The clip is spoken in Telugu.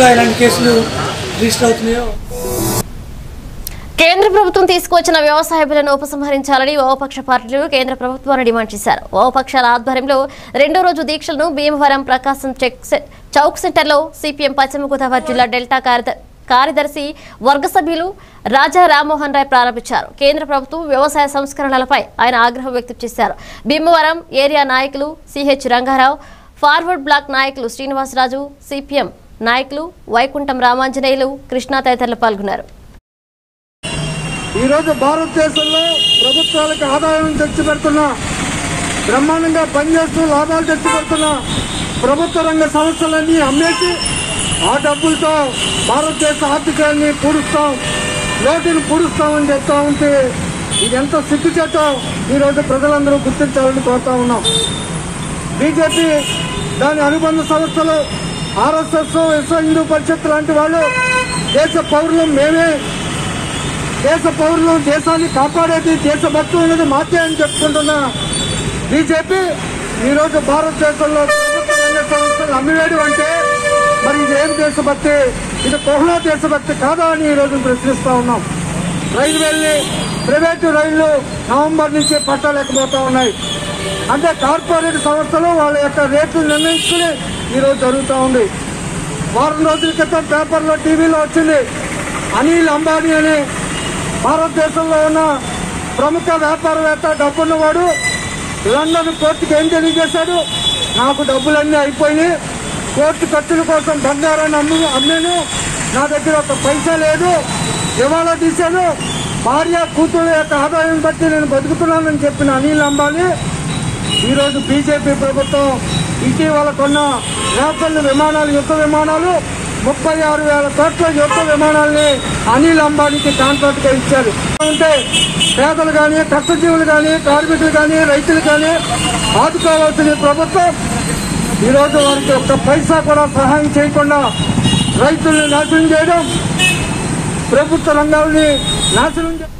ఎక్కువగా ఇలాంటి కేసులు రిజిస్టర్ అవుతున్నాయో. కేంద్ర ప్రభుత్వం తీసుకువచ్చిన వ్యవసాయ బిల్లును ఉపసంహరించాలని వామపక్ష పార్టీలు కేంద్ర ప్రభుత్వాన్ని డిమాండ్ చేశారు. వామపక్షాల ఆధ్వర్యంలో రెండో రోజు దీక్షలను భీమవరం ప్రకాశం చౌక్ సెంటర్లో సిపిఎం పశ్చిమ గోదావరి జిల్లా డెల్టా కార్యదర్శి వర్గ సభ్యులు రాజా రామ్మోహన్ రాయ్ ప్రారంభించారు. కేంద్ర ప్రభుత్వం వ్యవసాయ సంస్కరణలపై ఆయన ఆగ్రహం వ్యక్తం చేశారు. భీమవరం ఏరియా నాయకులు సిహెచ్ రంగారావు, ఫార్వర్డ్ బ్లాక్ నాయకులు శ్రీనివాసరాజు, సిపిఎం నాయకులు వైకుంఠం రామాంజనేయులు, కృష్ణ తదితరులు పాల్గొన్నారు. ఈరోజు భారతదేశంలో ప్రభుత్వాలకు ఆదాయం తెచ్చి పెడుతున్న, బ్రహ్మాండంగా పనిచేస్తూ లాభాలు తెచ్చి పెడుతున్న ప్రభుత్వ రంగ సంస్థలన్నీ అమ్మేసి ఆ డబ్బులతో భారతదేశ ఆర్థికాన్ని పూడుస్తాం, లోటును పూడుస్తామని చెప్తా ఉంటే ఇది ఎంత సిగ్గుచేటో ఈరోజు ప్రజలందరూ గుర్తించాలని కోరుతా ఉన్నాం. బీజేపీ, దాని అనుబంధ సంస్థలు, ఆర్ఎస్ఎస్, విశ్వ హిందూ పరిషత్ లాంటి వాళ్ళు దేశ పౌరులు, మేమే దేశ పౌరులు, దేశాన్ని కాపాడేది దేశభక్తులు అనేది మాతే అని చెప్పుకుంటున్న బీజేపీ ఈరోజు భారతదేశంలో ప్రభుత్వ రంగ సంస్థలు అమ్మివేయడం అంటే మరి ఇదేం దేశభక్తి? ఇది కోహ్లా దేశభక్తి కాదా అని ఈరోజు ప్రశ్నిస్తూ ఉన్నాం. రైల్వేల్ని, ప్రైవేటు రైళ్లు నవంబర్ నుంచి పట్టలేకపోతా ఉన్నాయి. అంటే కార్పొరేట్ సంస్థలు వాళ్ళ యొక్క రేట్లు నిర్ణయించుకుని ఈరోజు జరుగుతూ ఉంది. వారం రోజుల క్రితం పేపర్లో, టీవీలో వచ్చింది, అనిల్ అంబానీ అని భారతదేశంలో ఉన్న ప్రముఖ వ్యాపారవేత్త, డబ్బున్నవాడు లండన్ కోర్టుకు ఏం తెలియజేశాడు? నాకు డబ్బులన్నీ అయిపోయినాయి, కోర్టు ఖర్చుల కోసం బంగారాన్ని అమ్మాను, నా దగ్గర ఒక పైసా లేదు, ఇవాళ తీశాను, భార్య కూతురు యొక్క ఆదాయం బట్టి నేను బతుకుతున్నానని చెప్పిన అనిల్ అంబానీ ఈరోజు బీజేపీ ప్రభుత్వం ఇటీవల కొన్న రేపల్లి విమానాలు, యుద్ధ విమానాలు 36,000 కోట్ల యుద్ధ విమానాల్ని అనిల్ అంబానీకి కాంట్రాక్ట్గా ఇచ్చారు. అంటే పేదలు కానీ, కష్టజీవులు కానీ, కార్మికులు కానీ, రైతులు కానీ ఆదుకోవాల్సిన ప్రభుత్వం ఈరోజు వారికి ఒక్క పైసా కూడా సహాయం చేయకుండా రైతుల్ని నాశనం చేయడం, ప్రభుత్వ రంగాల్ని నాశనం చేయడం.